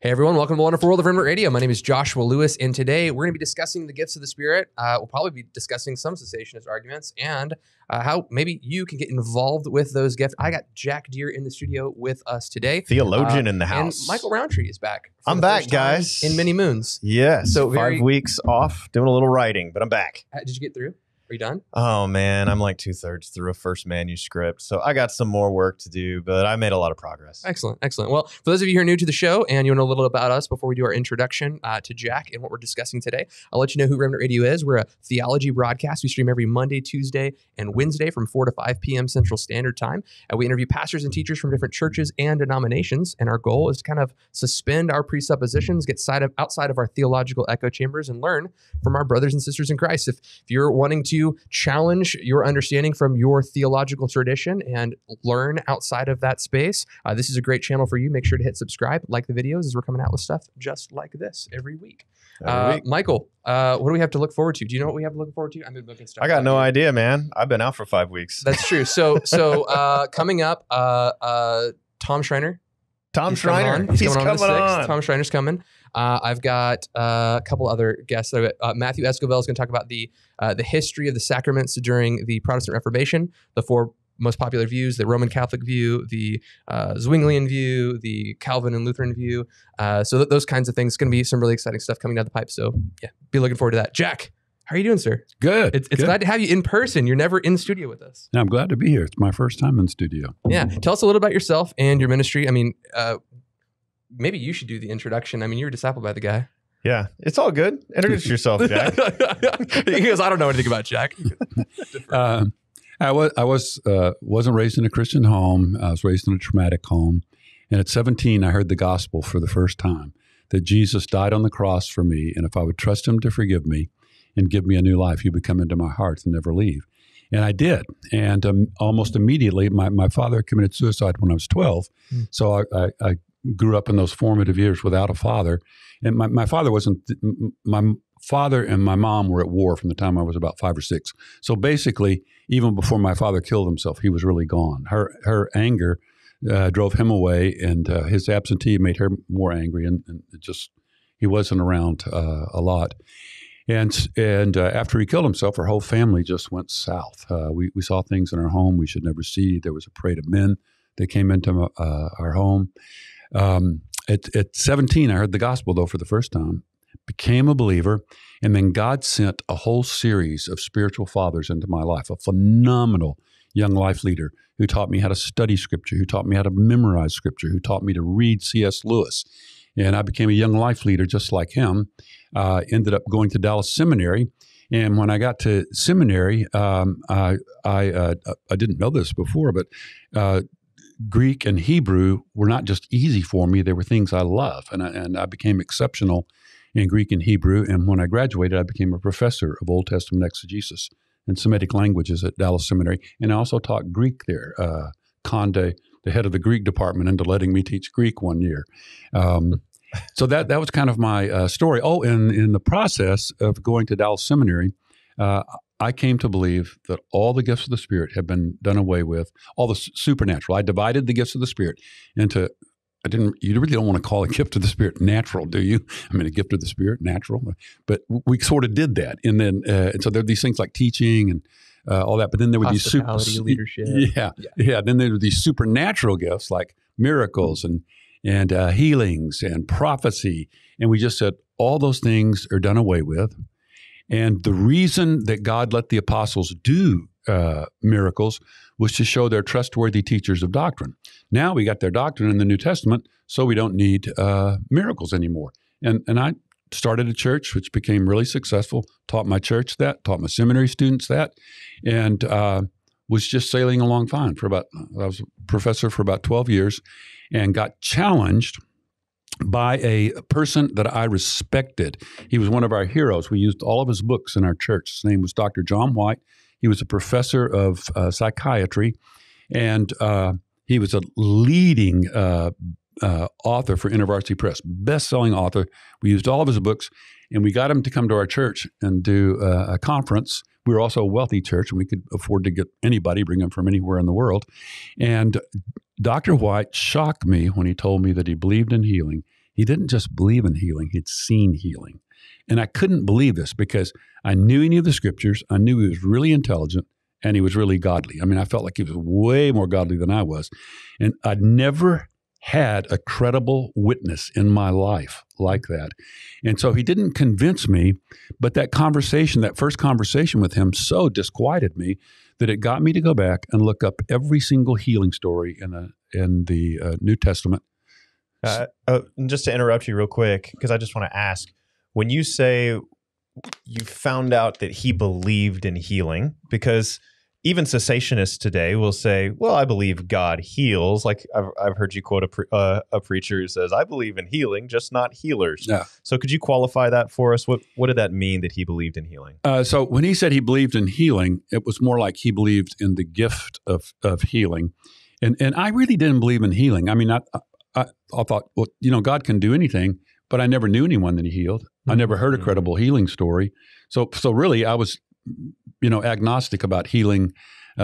Hey everyone, welcome to the wonderful world of Remnant Radio. My name is Joshua Lewis, and today we're going to be discussing the gifts of the Spirit. We'll probably be discussing some cessationist arguments and how maybe you can get involved with those gifts. I got Jack Deere in the studio with us today. Theologian in the house. And Michael Rountree is back. I'm back, guys. In many moons. Yes, so 5 weeks off, doing a little writing, but I'm back. Did you get through? Are you done? Oh, man, I'm like 2/3 through a first manuscript, so I got some more work to do, but I made a lot of progress. Excellent, excellent. Well, for those of you who are new to the show and you want to know a little about us before we do our introduction to Jack and what we're discussing today, I'll let you know who Remnant Radio is. We're a theology broadcast. We stream every Monday, Tuesday, and Wednesday from 4 to 5 p.m. Central Standard Time. We interview pastors and teachers from different churches and denominations, and our goal is to kind of suspend our presuppositions, get outside of our theological echo chambers, and learn from our brothers and sisters in Christ. If you're wanting to challenge your understanding from your theological tradition and learn outside of that space, this is a great channel for you. Make sure to hit subscribe, like the videos as we're coming out with stuff just like this every week. Michael, what do we have to look forward to? Do you know what we have to look forward to? I've been looking stuff. I got no idea, man. I've been out for 5 weeks. That's true. So coming up, Tom Schreiner. He's coming on. Tom Schreiner's coming. I've got a couple other guests. Matthew Escobel is going to talk about the history of the sacraments during the Protestant Reformation, the four most popular views: the Roman Catholic view, the Zwinglian view, the Calvin and Lutheran view. So those kinds of things. It's going to be some really exciting stuff coming down the pipe. So yeah, be looking forward to that. Jack, how are you doing, sir? Good. It's glad to have you in person. You're never in studio with us. Yeah, I'm glad to be here. It's my first time in studio. Yeah. Tell us a little about yourself and your ministry. I mean, maybe you should do the introduction. I mean, you were discipled by the guy. Yeah, it's all good. Introduce yourself, Jack. He goes, I don't know anything about Jack. I wasn't raised in a Christian home. I was raised in a traumatic home. And at 17, I heard the gospel for the first time, that Jesus died on the cross for me. And if I would trust him to forgive me and give me a new life, he would come into my heart and never leave. And I did. And almost immediately, my father committed suicide when I was 12. Mm. So I grew up in those formative years without a father. And my father and my mom were at war from the time I was about 5 or 6. So basically, even before my father killed himself, he was really gone. Her anger drove him away, and his absentee made her more angry. And it just, he wasn't around a lot. And after he killed himself, our whole family just went south. We saw things in our home we should never see. There was a parade of men that came into our home. At 17, I heard the gospel, though, for the first time, became a believer, and then God sent a whole series of spiritual fathers into my life, a phenomenal young life leader who taught me how to study Scripture, who taught me how to memorize Scripture, who taught me to read C.S. Lewis. And I became a young life leader just like him. Ended up going to Dallas Seminary. And when I got to seminary, I didn't know this before, but Greek and Hebrew were not just easy for me. They were things I love. And I became exceptional in Greek and Hebrew. And when I graduated, I became a professor of Old Testament exegesis and Semitic languages at Dallas Seminary. And I also taught Greek there. Conde, the head of the Greek department, into letting me teach Greek 1 year. So that was kind of my story. Oh, and in the process of going to Dallas Seminary, I came to believe that all the gifts of the Spirit had been done away with, all the supernatural. I divided the gifts of the Spirit into, you really don't want to call a gift of the Spirit natural, do you? I mean, a gift of the Spirit, natural. But we sort of did that. And then, and so there are these things like teaching and all that, but then there would be leadership. Yeah. Then there would be supernatural gifts like miracles and healings and prophecy, and we just said all those things are done away with. And the reason that God let the apostles do miracles was to show they're trustworthy teachers of doctrine. Now we got their doctrine in the New Testament, so we don't need miracles anymore. And I started a church, which became really successful, taught my church that, taught my seminary students that, and was just sailing along fine for I was a professor for about 12 years and got challenged by a person that I respected. He was one of our heroes. We used all of his books in our church. His name was Dr. John White. He was a professor of psychiatry, and he was a leading author for InterVarsity Press, best-selling author. We used all of his books, and we got him to come to our church and do a conference. We were also a wealthy church, and we could afford to get anybody, bring them from anywhere in the world. And Dr. White shocked me when he told me that he believed in healing. He didn't just believe in healing, he'd seen healing. And I couldn't believe this because I knew he knew the scriptures. I knew he was really intelligent and he was really godly. I mean, I felt like he was way more godly than I was. And I'd never had a credible witness in my life like that. And so he didn't convince me, but that conversation, that first conversation with him so disquieted me that it got me to go back and look up every single healing story in the New Testament. Just to interrupt you real quick, because I just want to ask, when you say you found out that he believed in healing, because even cessationists today will say, well, I believe God heals. Like I've heard you quote a preacher who says, I believe in healing, just not healers. Yeah. So could you qualify that for us? What did that mean that he believed in healing? So when he said he believed in healing, it was more like he believed in the gift of healing. And I really didn't believe in healing. I mean, I thought, well, you know, God can do anything, but I never knew anyone that he healed. Mm-hmm. I never heard a credible healing story. So really I was, you know, agnostic about healing,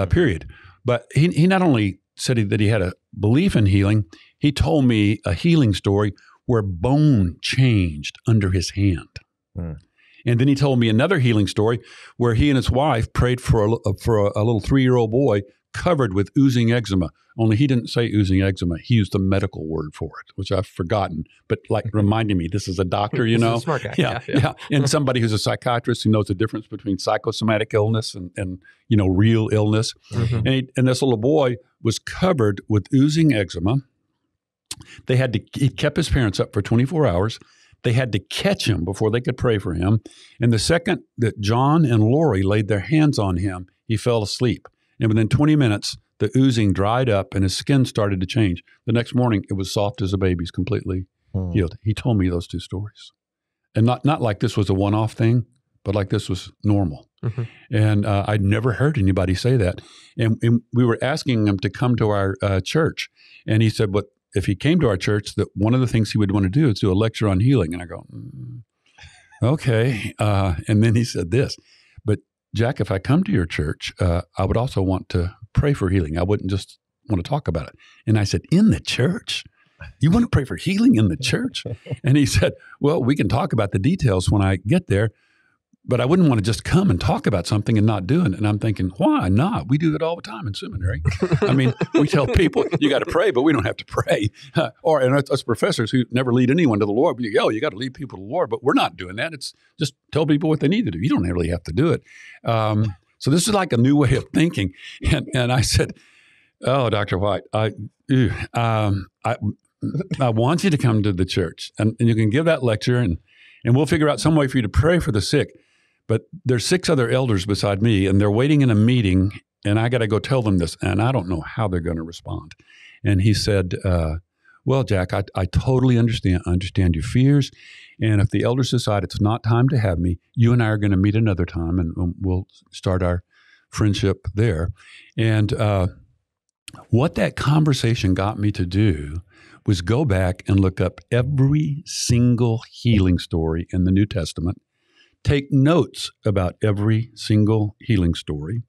period. But he not only said that he had a belief in healing, he told me a healing story where bone changed under his hand. Mm. And then he told me another healing story where he and his wife prayed for a little 3-year-old boy covered with oozing eczema. Only he didn't say oozing eczema. He used the medical word for it, which I've forgotten, but like reminding me, this is a doctor, you know? Smart guy. Yeah. And somebody who's a psychiatrist who knows the difference between psychosomatic illness and you know, real illness. Mm-hmm. And this little boy was covered with oozing eczema. He kept his parents up for 24 hours. They had to catch him before they could pray for him. And the second that John and Lori laid their hands on him, he fell asleep. And within 20 minutes, the oozing dried up and his skin started to change. The next morning, it was soft as a baby's, completely healed. He told me those two stories. And not like this was a one-off thing, but like this was normal. Mm-hmm. And I'd never heard anybody say that. And we were asking him to come to our church. And he said, but if he came to our church, that one of the things he would want to do is do a lecture on healing. And I go, okay. And then he said this. Jack, if I come to your church, I would also want to pray for healing. I wouldn't just want to talk about it. And I said, in the church? You want to pray for healing in the church? And he said, well, we can talk about the details when I get there, but I wouldn't want to just come and talk about something and not do it. And I'm thinking, why not? We do that all the time in seminary. I mean, we tell people, you got to pray, but we don't have to pray. And us professors who never lead anyone to the Lord, we go, oh, you got to lead people to the Lord, but we're not doing that. It's just tell people what they need to do. You don't really have to do it. So this is like a new way of thinking. And I said, oh, Dr. White, I want you to come to the church and you can give that lecture and we'll figure out some way for you to pray for the sick. But there's 6 other elders beside me, and they're waiting in a meeting, and I got to go tell them this, and I don't know how they're going to respond. And he said, well, Jack, I totally understand your fears, and if the elders decide it's not time to have me, you and I are going to meet another time, and we'll start our friendship there. And what that conversation got me to do was go back and look up every single healing story in the New Testament. Take notes about every single healing story.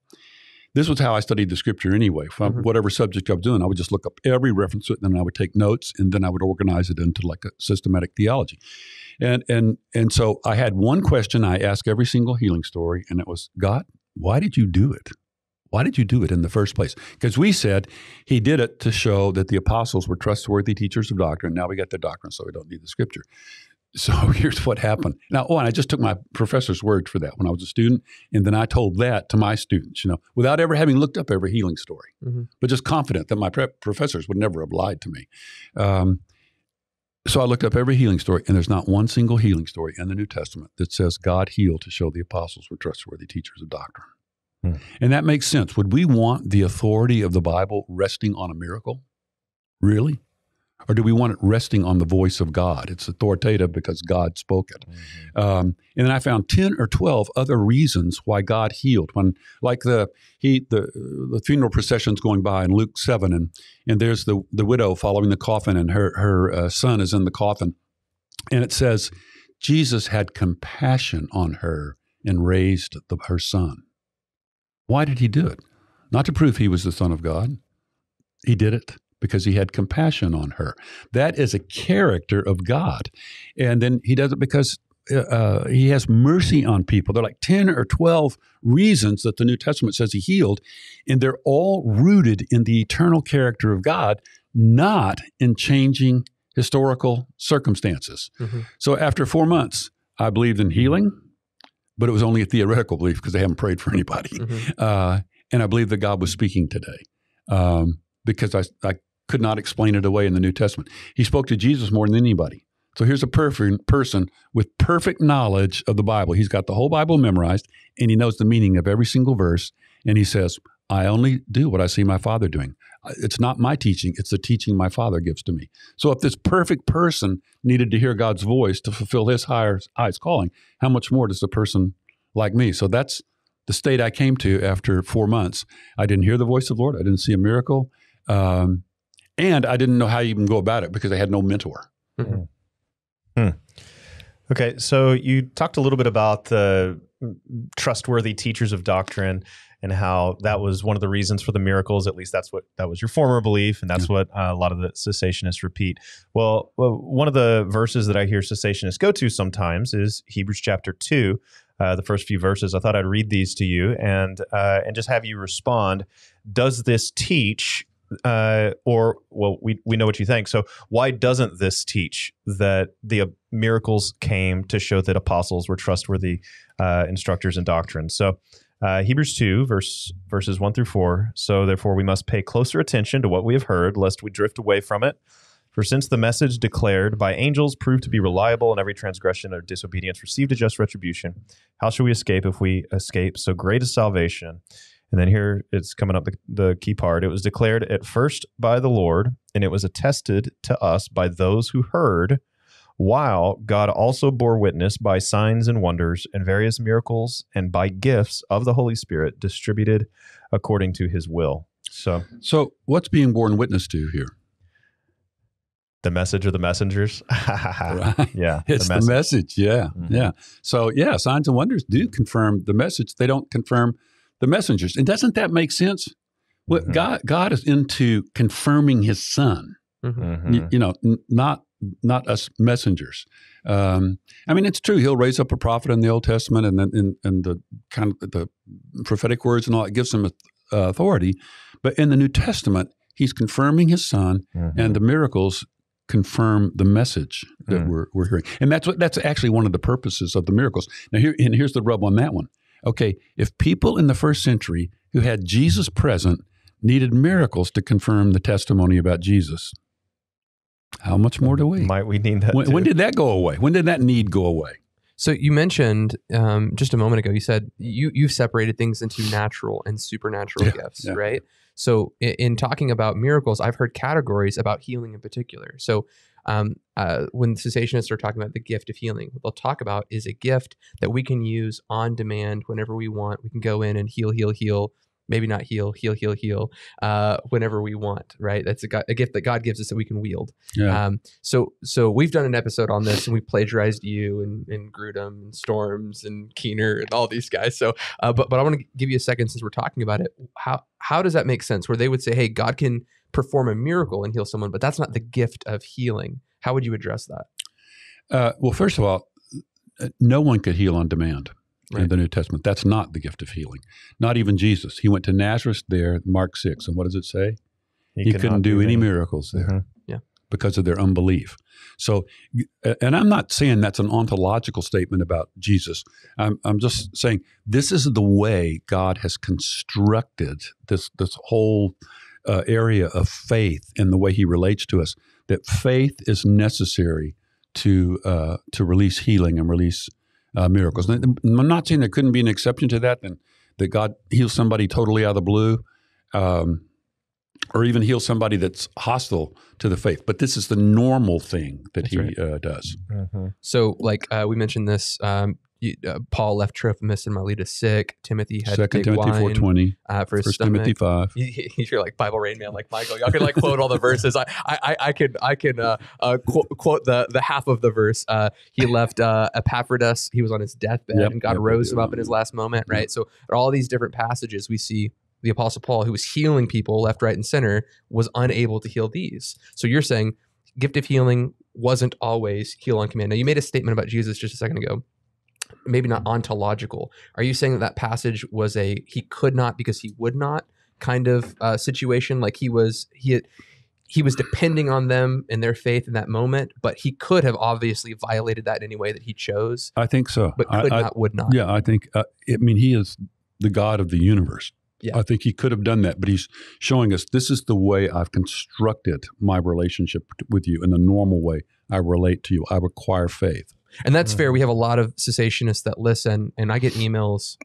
This was how I studied the scripture anyway. From whatever subject I was doing, I would just look up every reference to it, and then I would take notes, and then I would organize it into like a systematic theology. And so I had one question I asked every single healing story, and it was, God, why did you do it? Why did you do it in the first place? Because we said he did it to show that the apostles were trustworthy teachers of doctrine. Now we got the doctrine, so we don't need the scripture. So here's what happened. Now, and I just took my professor's word for that when I was a student, and then I told that to my students, you know, without ever having looked up every healing story, but just confident that my professors would never have lied to me. So I looked up every healing story, and there's not one single healing story in the New Testament that says God healed to show the apostles were trustworthy teachers of doctrine. And that makes sense. Would we want the authority of the Bible resting on a miracle? Really? Or do we want it resting on the voice of God? It's authoritative because God spoke it. And then I found 10 or 12 other reasons why God healed. When, like the funeral procession's going by in Luke 7, and there's the widow following the coffin, and her son is in the coffin. And it says, Jesus had compassion on her and raised her son. Why did he do it? Not to prove he was the Son of God. He did it because he had compassion on her. That is a character of God. And then he does it because he has mercy on people. There are like 10 or 12 reasons that the New Testament says he healed, and they're all rooted in the eternal character of God, not in changing historical circumstances. Mm-hmm. So after 4 months, I believed in healing, but it was only a theoretical belief because they haven't prayed for anybody. Mm-hmm. And I believe that God was speaking today because I could not explain it away in the New Testament. He spoke to Jesus more than anybody. So here's a perfect person with perfect knowledge of the Bible. He's got the whole Bible memorized, and he knows the meaning of every single verse. And he says, I only do what I see my Father doing. It's not my teaching. It's the teaching my Father gives to me. So if this perfect person needed to hear God's voice to fulfill his highest calling, how much more does a person like me? So that's the state I came to after 4 months. I didn't hear the voice of the Lord. I didn't see a miracle. And I didn't know how you even go about it because I had no mentor. Mm-hmm. Hmm. Okay, so you talked a little bit about the trustworthy teachers of doctrine and how that was one of the reasons for the miracles. At least that's what that was your former belief, and that's what a lot of the cessationists repeat. Well, one of the verses that I hear cessationists go to sometimes is Hebrews chapter 2, the first few verses. I thought I'd read these to you and just have you respond. Does this teach... we know what you think. So why doesn't this teach that the miracles came to show that apostles were trustworthy instructors in doctrine? So Hebrews 2, verses 1 through 4. So therefore we must pay closer attention to what we have heard, lest we drift away from it. For since the message declared by angels proved to be reliable and every transgression or disobedience received a just retribution, how shall we escape if we escape so great a salvation? And then here it's coming up, the key part. It was declared at first by the Lord, and it was attested to us by those who heard, while God also bore witness by signs and wonders and various miracles and by gifts of the Holy Spirit distributed according to his will. So what's being borne witness to here? The message or the messengers? Right. Yeah. It's the message. Yeah. Mm-hmm. Yeah. So yeah, signs and wonders do confirm the message. They don't confirm the messengers. And doesn't that make sense? Well, mm-hmm. God is into confirming his son, mm-hmm. not us messengers. I mean, it's true. He'll raise up a prophet in the Old Testament and then in the kind of the prophetic words and all that gives him authority. But in the New Testament, he's confirming his son, mm-hmm. and the miracles confirm the message that we're hearing. And that's actually one of the purposes of the miracles. Now, here's the rub on that one. Okay, if people in the first century who had Jesus present needed miracles to confirm the testimony about Jesus, how much more do we? Might we need that too? When did that go away? When did that need go away? So you mentioned just a moment ago, you said you've separated things into natural and supernatural gifts, right? So in talking about miracles, I've heard categories about healing in particular. So when cessationists are talking about the gift of healing, what they'll talk about is a gift that we can use on demand whenever we want. We can go in and heal, maybe not heal, whenever we want, right? That's a gift that God gives us that we can wield. Yeah. So we've done an episode on this, and we plagiarized you and Grudem and Storms and Keener and all these guys. So, but I want to give you a second since we're talking about it. How does that make sense? Where they would say, hey, God can perform a miracle and heal someone, but that's not the gift of healing. How would you address that? Well, first of all, no one could heal on demand in the New Testament. That's not the gift of healing. Not even Jesus. He went to Nazareth there, Mark 6, and what does it say? He couldn't do any miracles there because of their unbelief. So, and I'm not saying that's an ontological statement about Jesus. I'm just saying this is the way God has constructed this whole area of faith and the way he relates to us, that faith is necessary to release healing and release miracles. And I'm not saying there couldn't be an exception to that, and that God heals somebody totally out of the blue, or even heals somebody that's hostile to the faith. But this is the normal thing that does. Mm-hmm. So, like we mentioned this. Paul left Trophimus and Miletus sick. Timothy had to take wine. 4:20 for his stomach. Timothy 5. You're like Bible Rain Man, like Michael. Y'all can like quote all the verses. I can quote the half of the verse. He left Epaphroditus. He was on his deathbed, and God rose him up in his last moment. Right. So all these different passages we see the Apostle Paul, who was healing people left, right, and center, was unable to heal these. So you're saying gift of healing wasn't always heal on command. Now, you made a statement about Jesus just a second ago, maybe not ontological. Are you saying that that passage was a he could not because he would not kind of situation? Like he was depending on them and their faith in that moment, but he could have obviously violated that in any way that he chose. I think so. But could not, would not. Yeah, I think, I mean, he is the God of the universe. Yeah. I think he could have done that, but he's showing us this is the way I've constructed my relationship with you in the normal way I relate to you. I require faith. And that's fair. We have a lot of cessationists that listen, and I get emails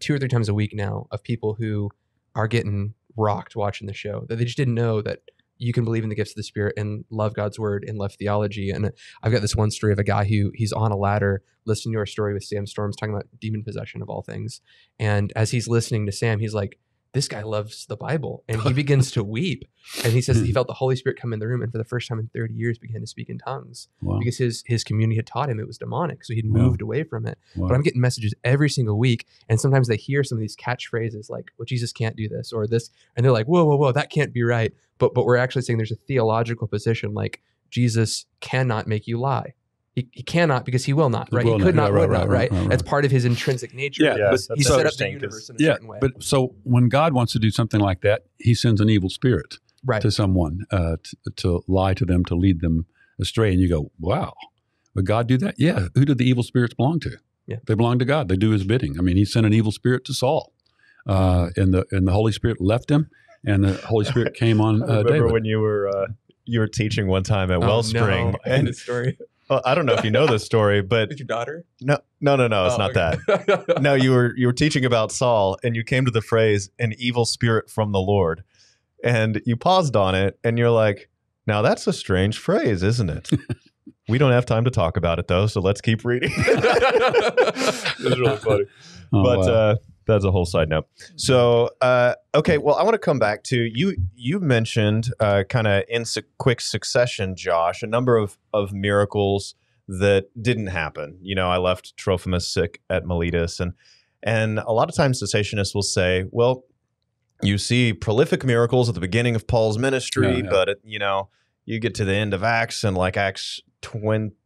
2 or 3 times a week now of people who are getting rocked watching the show, that they just didn't know that you can believe in the gifts of the Spirit and love God's word and love theology. And I've got this one story of a guy who he's on a ladder listening to our story with Sam Storms talking about demon possession of all things. And as he's listening to Sam, he's like, this guy loves the Bible. And he begins to weep. And he says that he felt the Holy Spirit come in the room and for the first time in 30 years began to speak in tongues. Wow. Because his community had taught him it was demonic. So he'd moved away from it. Wow. But I'm getting messages every single week. And sometimes they hear some of these catchphrases like, well, Jesus can't do this or this. And they're like, whoa, that can't be right. But we're actually saying there's a theological position like Jesus cannot make you lie. He cannot because he will not, right? He could not, would not, right? That's part of his intrinsic nature. Yeah, but he set up the universe in a certain way. But so when God wants to do something like that, he sends an evil spirit to someone to lie to them, to lead them astray. And you go, wow, would God do that? Yeah. Who did the evil spirits belong to? Yeah. They belong to God. They do his bidding. I mean, he sent an evil spirit to Saul, and the Holy Spirit left him, and the Holy Spirit came on David. I remember when you were teaching one time at Wellspring. No. And the story. Well, I don't know if you know this story, but with your daughter? No, it's not okay. That. No, you were teaching about Saul, and you came to the phrase "an evil spirit from the Lord," and you paused on it, and you're like, "Now that's a strange phrase, isn't it?" We don't have time to talk about it though, so let's keep reading. It was really funny, that's a whole side note. So, okay, well, I want to come back to you. You mentioned kind of in quick succession, Josh, a number of miracles that didn't happen. You know, I left Trophimus sick at Miletus, and a lot of times cessationists will say, well, you see prolific miracles at the beginning of Paul's ministry, but you get to the end of Acts and like Acts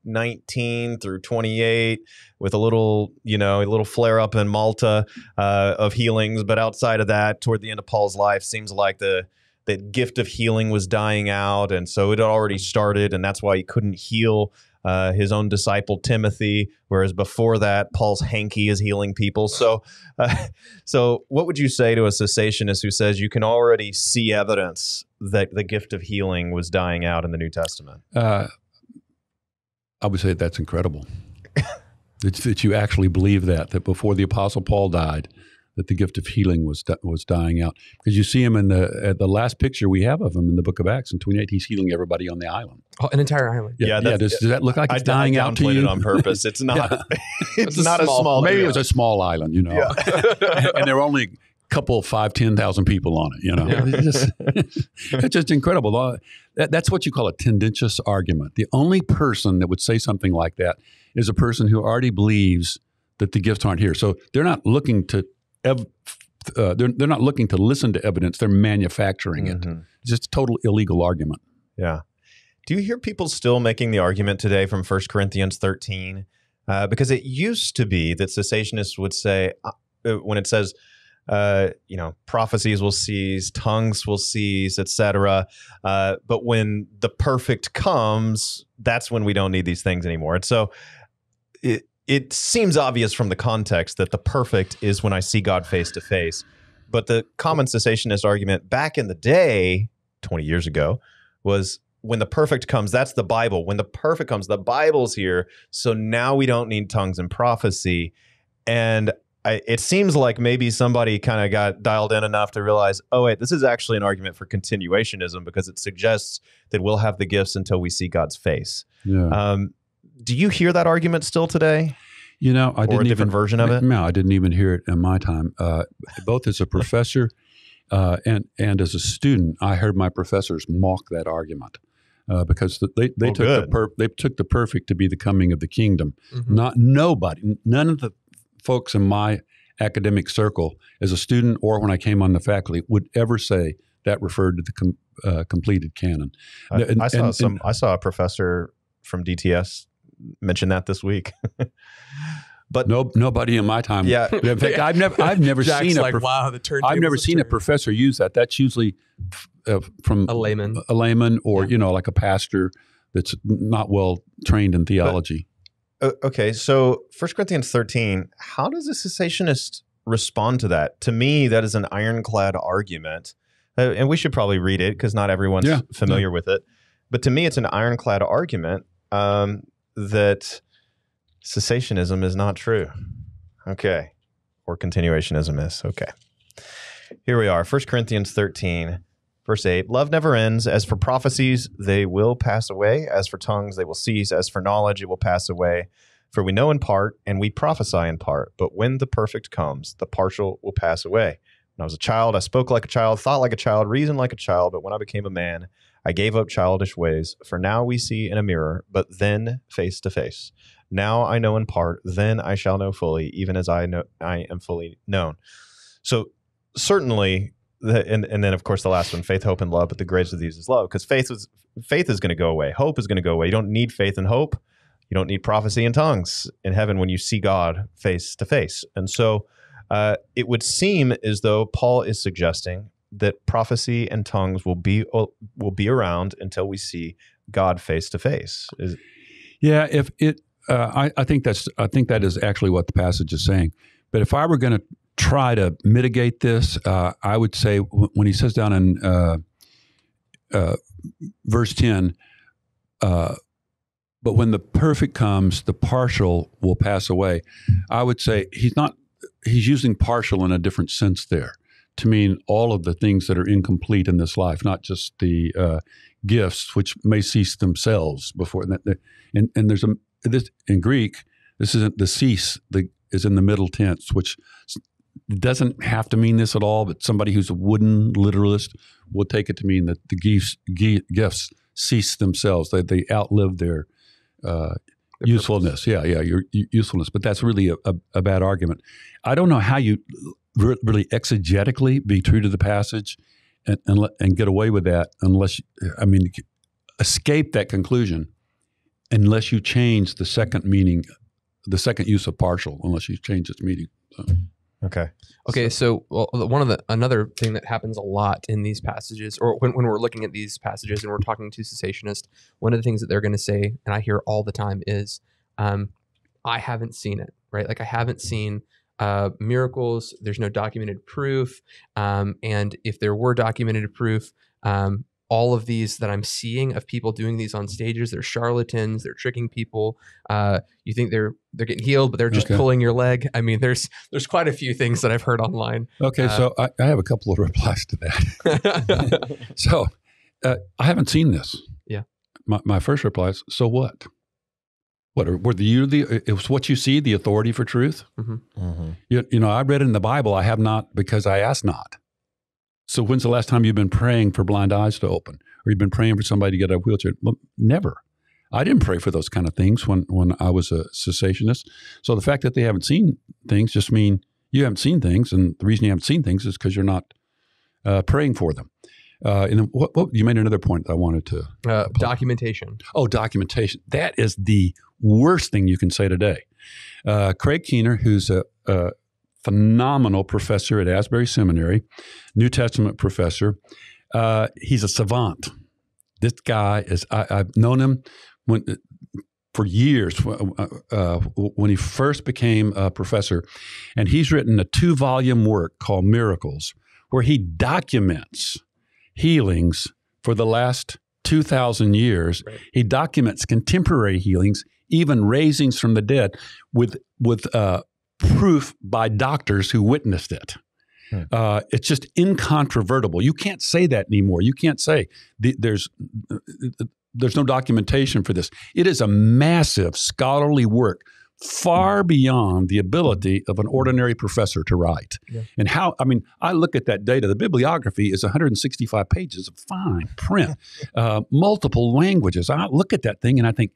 19 through 28 with a little flare up in Malta of healings. But outside of that, toward the end of Paul's life, seems like the gift of healing was dying out. And so it had already started. And that's why he couldn't heal his own disciple, Timothy, whereas before that, Paul's hanky is healing people. So what would you say to a cessationist who says you can already see evidence that the gift of healing was dying out in the New Testament? I would say that's incredible. that you actually believe that before the Apostle Paul died, that the gift of healing was dying out. Because you see him at the last picture we have of him in the book of Acts in 28, he's healing everybody on the island. Oh, an entire island. Yeah. Does that look like it's dying out to you? I downplayed it on purpose. It's not. It's not a small. Maybe it was a small island, and there were only a couple of 5,000-10,000 people on it, It's just incredible. That's what you call a tendentious argument. The only person that would say something like that is a person who already believes that the gifts aren't here. So they're not looking to they're not looking to listen to evidence. They're manufacturing it. It's just a total illegal argument. Yeah. Do you hear people still making the argument today from 1 Corinthians 13? Because it used to be that cessationists would say, when it says, prophecies will cease, tongues will cease, etc. But when the perfect comes, that's when we don't need these things anymore. And so it seems obvious from the context that the perfect is when I see God face to face. But the common cessationist argument back in the day, 20 years ago, was when the perfect comes, that's the Bible. When the perfect comes, the Bible's here. So now we don't need tongues and prophecy. And it seems like maybe somebody kind of got dialed in enough to realize, oh, wait, this is actually an argument for continuationism because it suggests that we'll have the gifts until we see God's face. Yeah. Do you hear that argument still today? I didn't even. Or a different version of it? No, I didn't even hear it in my time. Both as a professor and as a student, I heard my professors mock that argument. Because they took the perfect to be the coming of the kingdom. None of the folks in my academic circle as a student or when I came on the faculty would ever say that referred to the completed canon. I saw a professor from DTS mention that this week. But nobody in my time. Yeah. In fact, I've never Jack's seen like, wow, the turntable. I've never seen a professor use that. That's usually from a layman or you know, like a pastor that's not well trained in theology. But, okay, so 1 Corinthians 13, how does a cessationist respond to that? To me, that is an ironclad argument. And we should probably read it because not everyone's familiar with it. But to me, it's an ironclad argument that cessationism is not true. Okay. Or continuationism is. Okay. Here we are. 1 Corinthians 13, verse 8. Love never ends. As for prophecies, they will pass away. As for tongues, they will cease. As for knowledge, it will pass away. For we know in part, and we prophesy in part. But when the perfect comes, the partial will pass away. When I was a child, I spoke like a child, thought like a child, reasoned like a child. But when I became a man, I gave up childish ways. For now we see in a mirror, but then face to face. Now I know in part, then I shall know fully, even as I am fully known. So certainly, and then of course the last one, faith, hope, and love, but the greatest of these is love, because faith is going to go away. Hope is going to go away. You don't need faith and hope. You don't need prophecy and tongues in heaven when you see God face to face. And so it would seem as though Paul is suggesting that prophecy and tongues will be around until we see God face to face. Yeah, if it, I think that is actually what the passage is saying. But if I were going to try to mitigate this, I would say when he says down in verse 10, but when the perfect comes, the partial will pass away. I would say he's using partial in a different sense there to mean all of the things that are incomplete in this life, not just the gifts, which may cease themselves before. And there's a, this, in Greek, this isn't the cease, is in the middle tense, which doesn't have to mean this at all, but somebody who's a wooden literalist will take it to mean that the gifts cease themselves, that they outlive their usefulness. Purpose. Yeah, your usefulness. But that's really a bad argument. I don't know how you really exegetically be true to the passage and get away with that unless, I mean, escape that conclusion unless you change the second meaning, the second use of partial, unless you change its meaning. So. Okay. So well, another thing that happens a lot in these passages, or when we're looking at these passages and we're talking to cessationists, one of the things that they're going to say, and I hear all the time, is, "I haven't seen it." Right? Like I haven't seen miracles. There's no documented proof, and if there were documented proof, all of these that I'm seeing of people doing these on stages, they're charlatans, they're tricking people. You think they're getting healed, but they're just pulling your leg. I mean, there's quite a few things that I've heard online. Okay, so I have a couple of replies to that. So I haven't seen this. Yeah. My first reply is, so what? It was what you see, the authority for truth? Mm-hmm. Mm-hmm. You know, I read it in the Bible, I have not because I asked not. So when's the last time you've been praying for blind eyes to open, or you've been praying for somebody to get a wheelchair? Well, never. I didn't pray for those kind of things when I was a cessationist. So the fact that they haven't seen things just mean you haven't seen things, and the reason you haven't seen things is because you're not praying for them. And what you made another point that I wanted to documentation. Oh, documentation. That is the worst thing you can say today. Craig Keener, who's a phenomenal professor at Asbury Seminary, New Testament professor. He's a savant. This guy is, I've known him for years when he first became a professor, and he's written a 2-volume work called Miracles, where he documents healings for the last 2,000 years. Right. He documents contemporary healings, even raisings from the dead, with proof by doctors who witnessed it. Hmm. It's just incontrovertible. You can't say that anymore. You can't say there's no documentation for this. It is a massive scholarly work, far beyond the ability of an ordinary professor to write. Yeah. And I look at that data. The bibliography is 165 pages of fine print, multiple languages. I look at that thing and I think,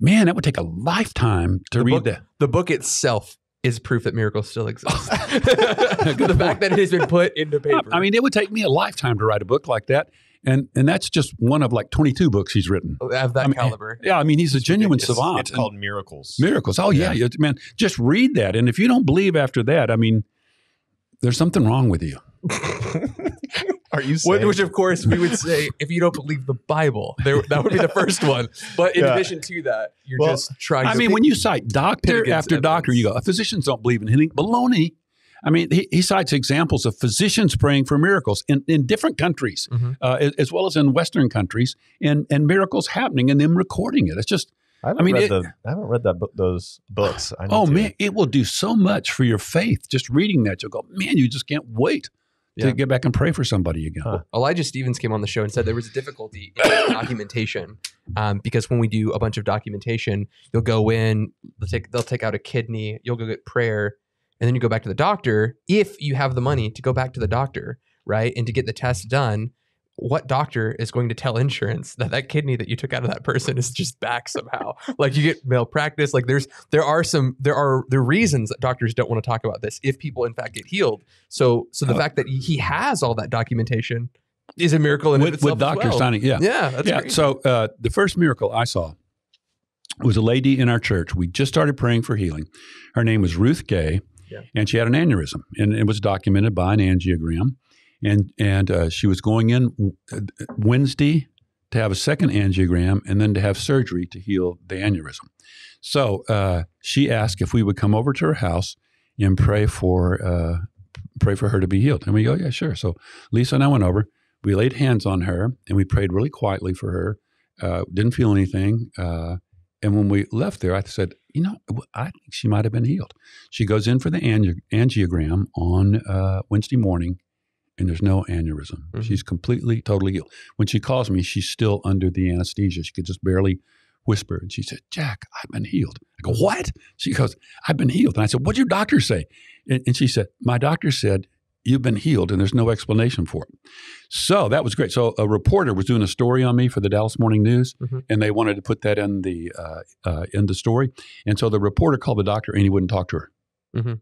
man, that would take a lifetime to read that. The book itself is proof that miracles still exist. The fact that it has been put into paper. I mean, it would take me a lifetime to write a book like that. And that's just one of like 22 books he's written. Of that caliber. Yeah, I mean, he's a genuine savant. It's called Miracles. Miracles. Oh, yeah. Yeah. Man, just read that. And if you don't believe after that, I mean, there's something wrong with you. Are you saying? Which, of course, we would say, if you don't believe the Bible, that would be the first one. But in addition to that, you're just trying to... I mean, when you cite doctor after doctor, you go, physicians don't believe in healing. Baloney. I mean, he cites examples of physicians praying for miracles in different countries, as well as in Western countries, and miracles happening and them recording it. It's just... I haven't read those books. Man, it will do so much for your faith. Just reading that, you'll go, man, you just can't wait to get back and pray for somebody again. Huh. Elijah Stevens came on the show and said there was a difficulty in documentation because when we do a bunch of documentation, you'll go in, they'll take out a kidney, you'll go get prayer, and then you go back to the doctor if you have the money to go back to the doctor, right, and to get the test done. What doctor is going to tell insurance that kidney that you took out of that person is just back somehow? Like, you get malpractice. Like, there are reasons that doctors don't want to talk about this if people in fact get healed. So the fact that he has all that documentation is a miracle in itself. With Dr. Steining, yeah, that's great. So the first miracle I saw was a lady in our church. We just started praying for healing. Her name was Ruth Gay, and she had an aneurysm, and it was documented by an angiogram. And she was going in Wednesday to have a second angiogram and then to have surgery to heal the aneurysm. So she asked if we would come over to her house and pray for her to be healed. And we go, yeah, sure. So Lisa and I went over. We laid hands on her and we prayed really quietly for her. Didn't feel anything. And when we left there, I said, you know, I think she might have been healed. She goes in for the angiogram on Wednesday morning. And there's no aneurysm. Mm-hmm. She's completely, totally healed. When she calls me, she's still under the anesthesia. She could just barely whisper. And she said, Jack, I've been healed. I go, what? She goes, I've been healed. And I said, what'd your doctor say? And she said, my doctor said, you've been healed and there's no explanation for it. So that was great. So a reporter was doing a story on me for the Dallas Morning News, and they wanted to put that in the story. And so the reporter called the doctor and he wouldn't talk to her. Mm-hmm.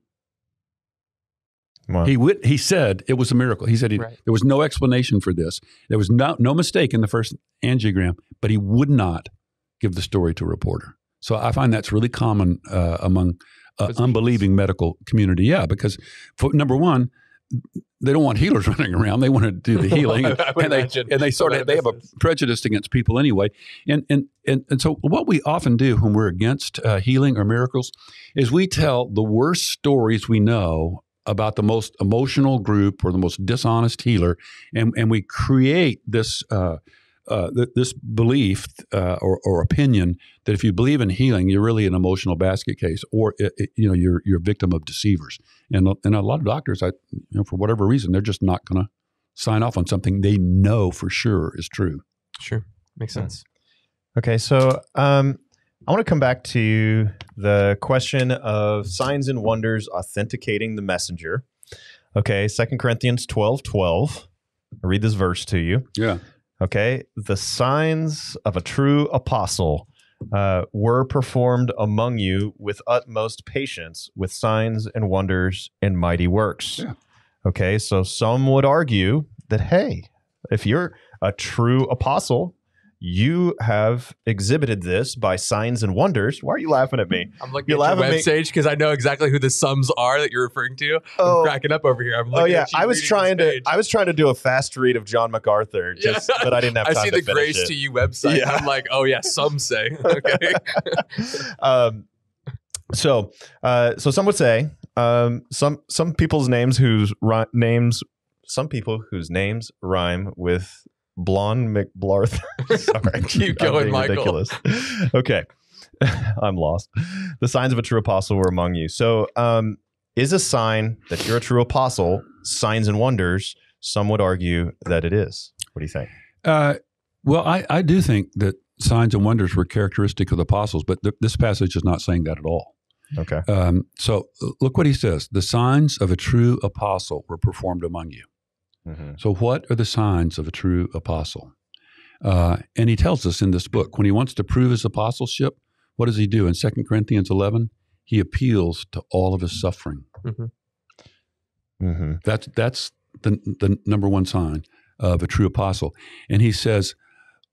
Wow. He said it was a miracle. He said there was no explanation for this. There was no mistake in the first angiogram, but he would not give the story to a reporter. So I find that's really common among unbelieving medical community. Yeah, because number one, they don't want healers running around. They want to do the healing, and they have a prejudice against people anyway. And so what we often do when we're against healing or miracles is we tell the worst stories we know about the most emotional group or the most dishonest healer, and we create this this belief or opinion that if you believe in healing, you're really an emotional basket case, or you're a victim of deceivers. And a lot of doctors, for whatever reason, they're just not going to sign off on something they know for sure is true. Sure, makes sense. Okay, so I want to come back to the question of signs and wonders authenticating the messenger. Okay, 2 Corinthians 12:12. I'll read this verse to you. Yeah. Okay, the signs of a true apostle were performed among you with utmost patience, with signs and wonders and mighty works. Yeah. Okay, so some would argue that, hey, if you're a true apostle, you have exhibited this by signs and wonders. Why are you laughing at me? I'm looking at your webpage because I know exactly who the sums are that you're referring to. Oh, I'm cracking up over here. I'm looking at you. I was trying to do a fast read of John MacArthur, but I didn't have time to finish it. I see the Grace to You website. Yeah. I'm like, oh yeah, some say. Okay. So some would say some people whose names rhyme with Blonde McBlarth. Sorry. Keep going, Michael. Ridiculous. Okay. I'm lost. The signs of a true apostle were among you. So is a sign that you're a true apostle signs and wonders? Some would argue that it is. What do you think? Well, I do think that signs and wonders were characteristic of the apostles, but this passage is not saying that at all. Okay. So look what he says. The signs of a true apostle were performed among you. Mm-hmm. So what are the signs of a true apostle? And he tells us in this book, when he wants to prove his apostleship, what does he do? In 2 Corinthians 11, he appeals to all of his suffering. Mm-hmm. Mm-hmm. That's the number one sign of a true apostle. And he says,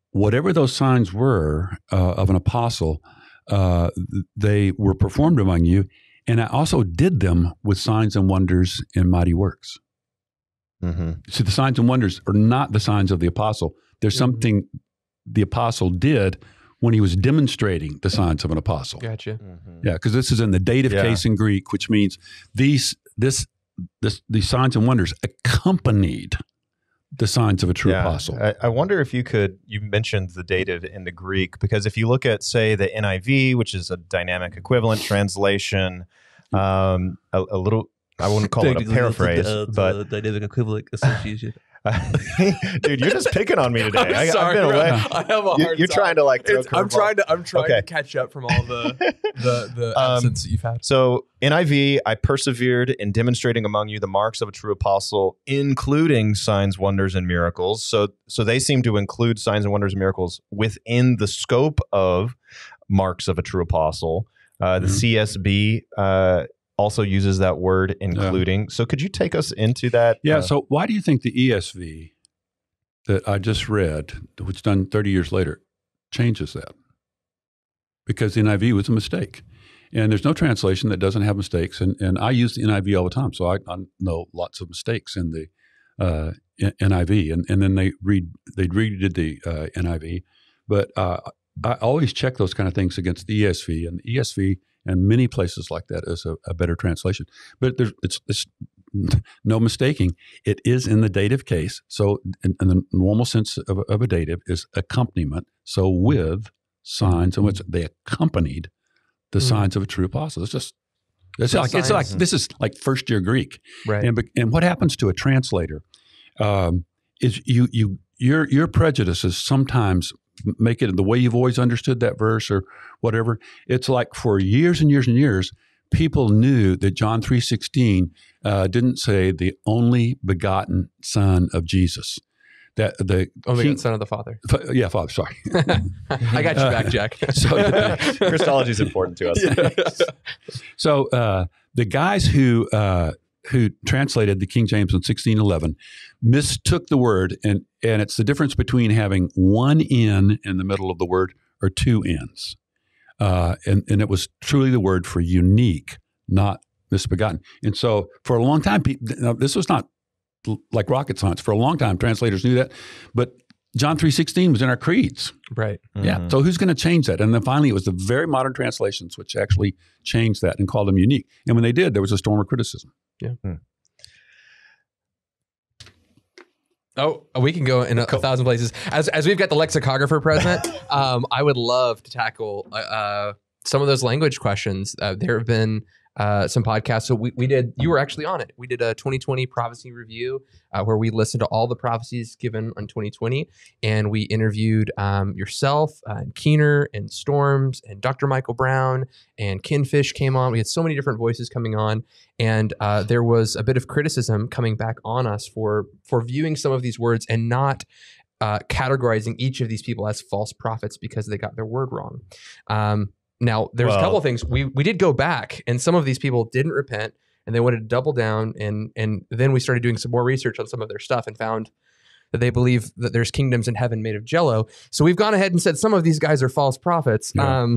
whatever those signs were of an apostle, they were performed among you, and I also did them with signs and wonders and mighty works. Mm-hmm. See, the signs and wonders are not the signs of the apostle. There's mm-hmm. something the apostle did when he was demonstrating the signs of an apostle. Gotcha. Mm-hmm. Yeah, because this is in the dative case in Greek, which means these signs and wonders accompanied the signs of a true apostle. I wonder if you mentioned the dative in the Greek, because if you look at, say, the NIV, which is a dynamic equivalent translation, a little, I wouldn't call it a paraphrase, but dynamic equivalent association. Dude, you're just picking on me today. Sorry, I've been away. I have a hard time. Trying to like throw I'm trying to catch up from all the absence that you've had. So NIV, I persevered in demonstrating among you the marks of a true apostle, including signs, wonders, and miracles. So they seem to include signs and wonders and miracles within the scope of marks of a true apostle. The CSB also uses that word, including. So could you take us into that? Yeah, so why do you think the ESV that I just read, which is done 30 years later, changes that? Because the NIV was a mistake. And there's no translation that doesn't have mistakes. And I use the NIV all the time, so I know lots of mistakes in the NIV. And then they redid the NIV. But I always check those kind of things against the ESV. And the ESV and many places like that is a better translation. But it's no mistaking. It is in the dative case. So in the normal sense of a dative is accompaniment. So with signs in which they accompanied the signs of a true apostle. This is like first year Greek. Right. And what happens to a translator is your prejudices sometimes make it the way you've always understood that verse or whatever. It's like for years and years and years, people knew that John 3:16 didn't say the only begotten Son of Jesus. That the Son of the Father. Father, sorry. I got you back, Jack. Christology is important to us. Yeah. So the guys who translated the King James in 1611 mistook the word, and it's the difference between having one N in the middle of the word or two N's. And it was truly the word for unique, not misbegotten. And so for a long time, this was not like rocket science. For a long time, translators knew that, but John 3:16 was in our creeds. Right. Mm-hmm. Yeah. So who's going to change that? And then finally, it was the very modern translations which actually changed that and called them unique. And when they did, there was a storm of criticism. Yeah. Hmm. Oh, we can go in a thousand places. As we've got the lexicographer present, I would love to tackle some of those language questions. There have been some podcasts. So you were actually on it. We did a 2020 prophecy review where we listened to all the prophecies given on 2020. And we interviewed yourself and Keener and Storms and Dr. Michael Brown and Kinfish came on. We had so many different voices coming on. And there was a bit of criticism coming back on us for viewing some of these words and not categorizing each of these people as false prophets because they got their word wrong. Now, there's a couple of things. We did go back, and some of these people didn't repent, and they wanted to double down, and then we started doing some more research on some of their stuff and found that they believe that there's kingdoms in heaven made of jello. So we've gone ahead and said some of these guys are false prophets. Yeah.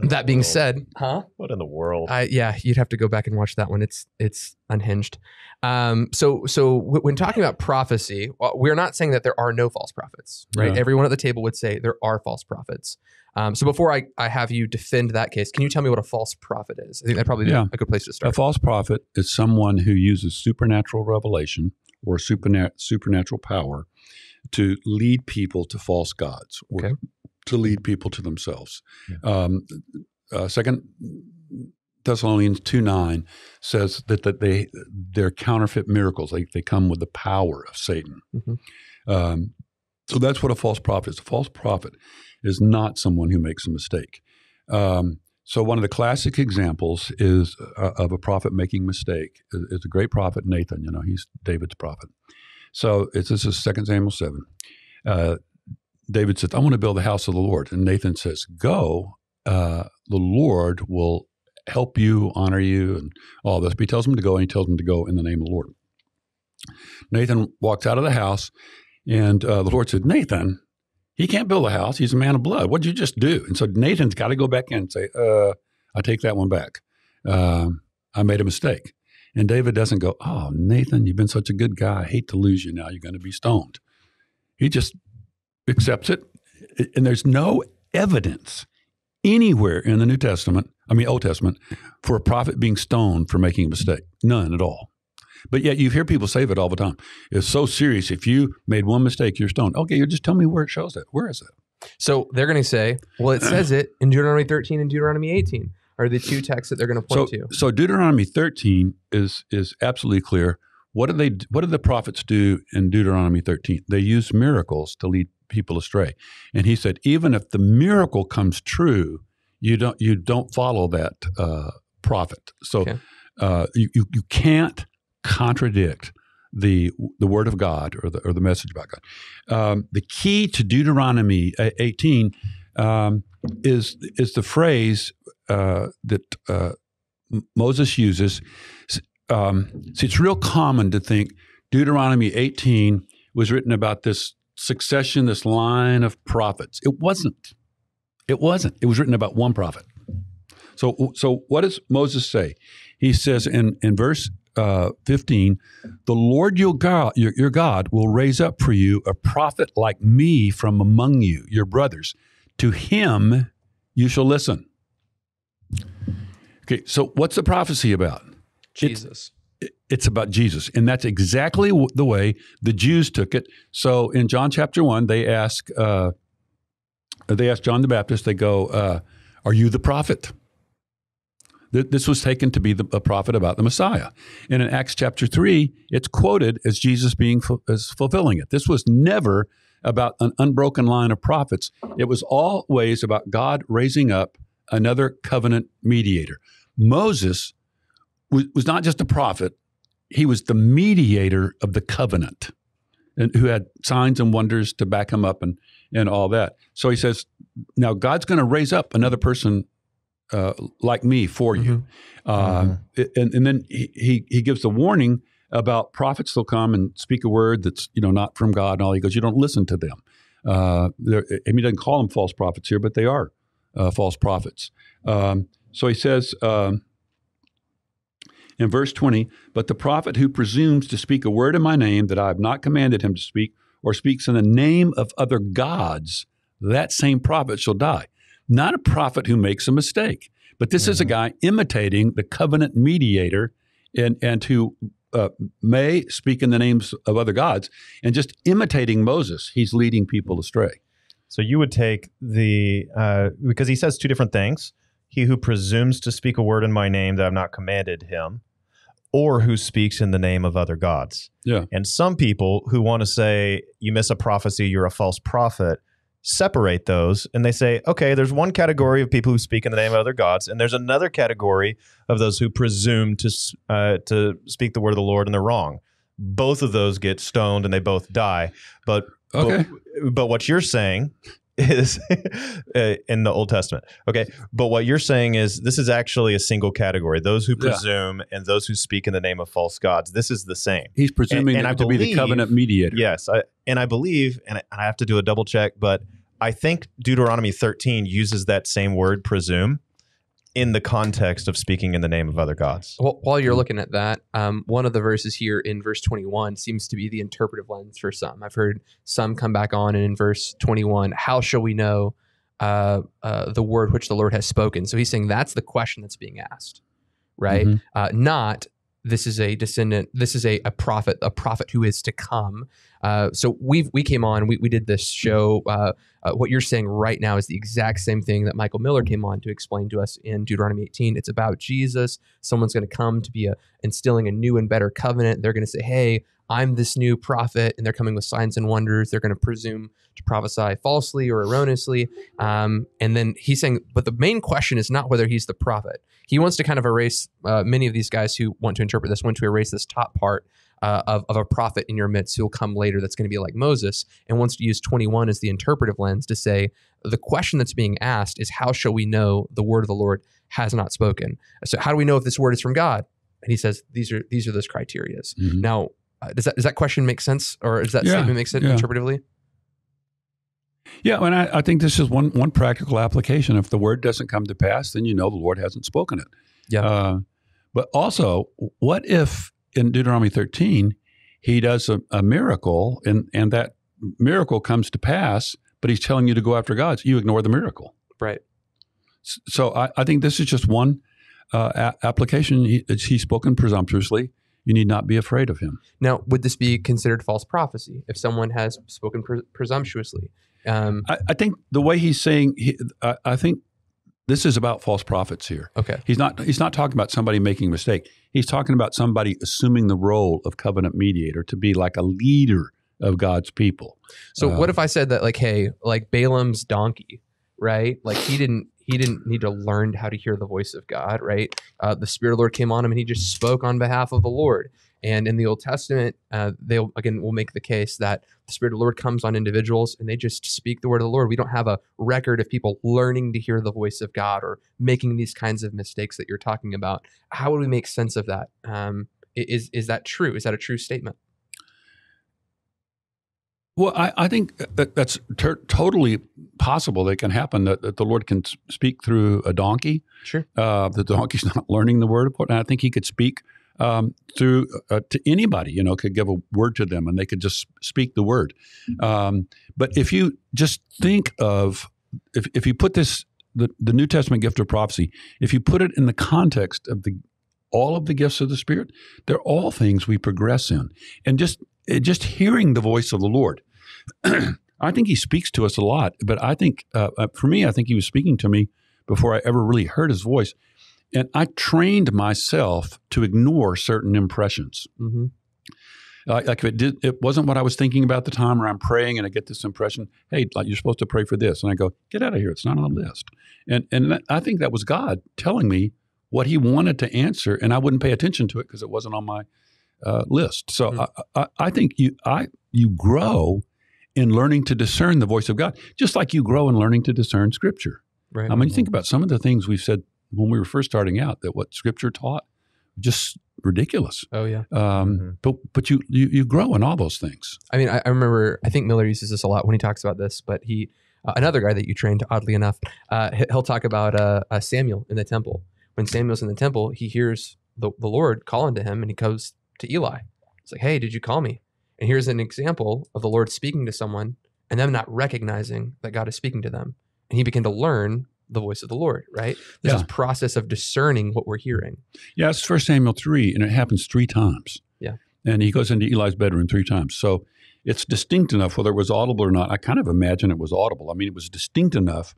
That being said, huh? What in the world? Yeah, you'd have to go back and watch that one. It's unhinged. So when talking about prophecy, we're not saying that there are no false prophets, right? Yeah. Everyone at the table would say there are false prophets. So before I have you defend that case, can you tell me what a false prophet is? I think that'd probably be a good place to start. A false prophet is someone who uses supernatural revelation or supernatural power to lead people to false gods. Okay. To lead people to themselves. Yeah. 2 Thessalonians 2:9 says that they're counterfeit miracles. They come with the power of Satan. Mm-hmm. So that's what a false prophet is. A false prophet is not someone who makes a mistake. So one of the classic examples is of a prophet making mistake is a great prophet, Nathan. You know, he's David's prophet. So this is 2 Samuel 7. David says, I want to build the house of the Lord. And Nathan says, go, the Lord will help you, honor you, and all this. But he tells them to go, and he tells them to go in the name of the Lord. Nathan walks out of the house, and the Lord said, Nathan, he can't build a house. He's a man of blood. What'd you just do? And so Nathan's got to go back in and say, I take that one back. I made a mistake. And David doesn't go, oh, Nathan, you've been such a good guy. I hate to lose you now. You're going to be stoned. He just accepts it. And there's no evidence anywhere in the Old Testament, for a prophet being stoned for making a mistake. None at all. But yet you hear people say it all the time. It's so serious. If you made one mistake, you're stoned. Okay, you just tell me where it shows that. Where is it? So they're going to say, well, it says it in Deuteronomy 13 and Deuteronomy 18 are the two texts that they're going to point to. So Deuteronomy 13 is absolutely clear. What did the prophets do in Deuteronomy 13? They used miracles to lead people astray. And he said, even if the miracle comes true, you don't follow that prophet. So okay. You can't contradict the word of God or the message about God. The key to Deuteronomy 18 is the phrase that Moses uses. See, it's real common to think Deuteronomy 18 was written about this succession, this line of prophets. It wasn't. It wasn't. It was written about one prophet. So what does Moses say? He says in verse 15, the Lord your God will raise up for you a prophet like me from among you, your brothers. To him you shall listen. Okay, so what's the prophecy about? Jesus. It's about Jesus. And that's exactly the way the Jews took it. So in John chapter 1, they ask John the Baptist, they go, are you the prophet? This was taken to be a prophet about the Messiah. And in Acts chapter 3, it's quoted as Jesus as fulfilling it. This was never about an unbroken line of prophets. It was always about God raising up another covenant mediator. Moses was not just a prophet. He was the mediator of the covenant, and who had signs and wonders to back him up and all that. So he says, now God's going to raise up another person like me for you. Mm-hmm. And then he gives the warning about prophets will come and speak a word that's not from God and all. He goes, you don't listen to them. He doesn't call them false prophets here, but they are false prophets. So he says in verse 20, but the prophet who presumes to speak a word in my name that I have not commanded him to speak, or speaks in the name of other gods, that same prophet shall die. Not a prophet who makes a mistake, but this is a guy imitating the covenant mediator and who may speak in the names of other gods, and just imitating Moses, he's leading people astray. So you would take because he says two different things, he who presumes to speak a word in my name that I've not commanded him, or who speaks in the name of other gods. Yeah. And some people who want to say, you miss a prophecy, you're a false prophet, separate those, and they say, okay, there's one category of people who speak in the name of other gods, and there's another category of those who presume to speak the word of the Lord, and they're wrong. Both of those get stoned, and they both die. But what you're saying is in the Old Testament. Okay, but what you're saying is this is actually a single category, those who presume and those who speak in the name of false gods. This is the same. He's presuming to be the covenant mediator. Yes, I believe, and I have to do a double check, but I think Deuteronomy 13 uses that same word, presume, in the context of speaking in the name of other gods. Well, while you're looking at that, one of the verses here in verse 21 seems to be the interpretive lens for some. I've heard some come back on, and in verse 21, how shall we know the word which the Lord has spoken? So he's saying that's the question that's being asked, right? Mm-hmm. Not this is a descendant, this is a prophet, who is to come. So we came on, we did this show. What you're saying right now is the exact same thing that Michael Miller came on to explain to us in Deuteronomy 18. It's about Jesus. Someone's going to come to be instilling a new and better covenant. They're going to say, hey, I'm this new prophet, and they're coming with signs and wonders. They're going to presume to prophesy falsely or erroneously. And then he's saying, but the main question is not whether he's the prophet. He wants to kind of erase many of these guys who want to interpret this, want to erase this top part of a prophet in your midst who will come later that's going to be like Moses, and wants to use 21 as the interpretive lens to say the question that's being asked is how shall we know the word of the Lord has not spoken. So how do we know if this word is from God? And he says, these are those criteria. Mm-hmm. Now, does that question make sense? Or does that statement make sense interpretively? Yeah, and I think this is one practical application. If the word doesn't come to pass, then you know the Lord hasn't spoken it. Yeah. But also, what if in Deuteronomy 13, he does a miracle, and that miracle comes to pass, but he's telling you to go after God, so you ignore the miracle. Right. So I think this is just one application. He's spoken presumptuously. You need not be afraid of him. Now, would this be considered false prophecy if someone has spoken presumptuously? I think the way he's saying, I think this is about false prophets here. Okay. He's not talking about somebody making a mistake. He's talking about somebody assuming the role of covenant mediator to be like a leader of God's people. So what if I said that, like, hey, like Balaam's donkey, right? Like he didn't need to learn how to hear the voice of God, right? The Spirit of the Lord came on him and he just spoke on behalf of the Lord. And in the Old Testament, they will make the case that the Spirit of the Lord comes on individuals and they just speak the word of the Lord. We don't have a record of people learning to hear the voice of God or making these kinds of mistakes that you're talking about. How would we make sense of that? Is that true? Is that a true statement? Well, I think that that's totally possible. That can happen, that the Lord can speak through a donkey. Sure. The donkey's not learning the word of God. And I think he could speak through to anybody, you know, could give a word to them and they could just speak the word. But if you just think of, if you put this, the New Testament gift of prophecy, if you put it in the context of all of the gifts of the Spirit, they're all things we progress in. And just hearing the voice of the Lord, I think he speaks to us a lot, but I think, for me, I think he was speaking to me before I ever really heard his voice. And I trained myself to ignore certain impressions. Mm-hmm. Like if it wasn't what I was thinking about at the time, or I'm praying and I get this impression, hey, like you're supposed to pray for this. And I go, get out of here. It's not on the list. And I think that was God telling me what he wanted to answer, and I wouldn't pay attention to it because it wasn't on my list. So mm-hmm. I think you grow in learning to discern the voice of God, just like you grow in learning to discern Scripture. Right. I mean, you think about some of the things we've said when we were first starting out, that what Scripture taught, just ridiculous. Oh yeah. Mm-hmm. But you grow in all those things. I mean, I remember, I think Miller uses this a lot when he talks about this, but he, another guy that you trained, oddly enough, he'll talk about Samuel in the temple. When Samuel's in the temple, he hears the Lord calling to him and he goes to Eli. It's like, hey, did you call me? And here's an example of the Lord speaking to someone and them not recognizing that God is speaking to them. And he began to learn the voice of the Lord, right? This is process of discerning what we're hearing. Yeah, it's 1 Samuel 3, and it happens 3 times. Yeah. And he goes into Eli's bedroom 3 times. So it's distinct enough, whether it was audible or not. I kind of imagine it was audible. I mean, it was distinct enough